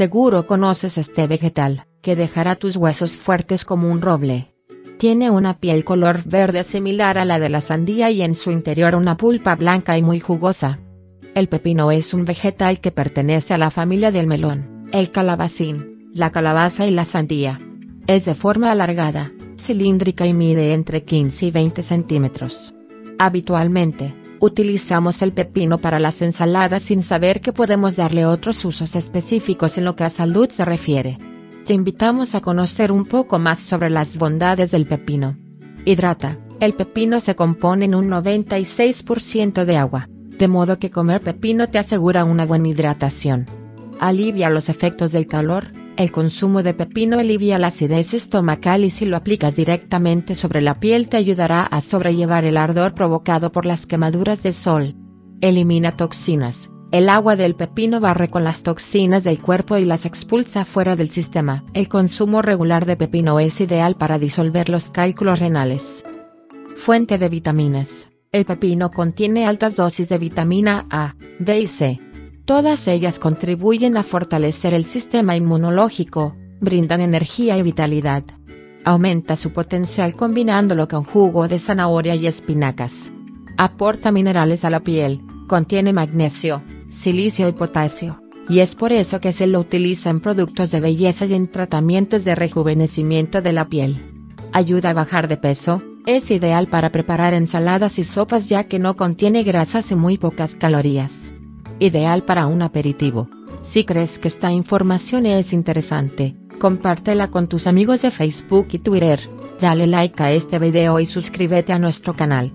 Seguro conoces este vegetal, que dejará tus huesos fuertes como un roble. Tiene una piel color verde similar a la de la sandía y en su interior una pulpa blanca y muy jugosa. El pepino es un vegetal que pertenece a la familia del melón, el calabacín, la calabaza y la sandía. Es de forma alargada, cilíndrica y mide entre 15 y 20 centímetros. Habitualmente, utilizamos el pepino para las ensaladas sin saber que podemos darle otros usos específicos en lo que a salud se refiere. Te invitamos a conocer un poco más sobre las bondades del pepino. Hidrata. El pepino se compone en un 96% de agua, de modo que comer pepino te asegura una buena hidratación. Alivia los efectos del calor. El consumo de pepino alivia la acidez estomacal y si lo aplicas directamente sobre la piel te ayudará a sobrellevar el ardor provocado por las quemaduras de sol. Elimina toxinas. El agua del pepino barre con las toxinas del cuerpo y las expulsa fuera del sistema. El consumo regular de pepino es ideal para disolver los cálculos renales. Fuente de vitaminas. El pepino contiene altas dosis de vitamina A, B y C. Todas ellas contribuyen a fortalecer el sistema inmunológico, brindan energía y vitalidad. Aumenta su potencial combinándolo con jugo de zanahoria y espinacas. Aporta minerales a la piel, contiene magnesio, silicio y potasio, y es por eso que se lo utiliza en productos de belleza y en tratamientos de rejuvenecimiento de la piel. Ayuda a bajar de peso, es ideal para preparar ensaladas y sopas ya que no contiene grasas y muy pocas calorías. Ideal para un aperitivo. Si crees que esta información es interesante, compártela con tus amigos de Facebook y Twitter, dale like a este video y suscríbete a nuestro canal.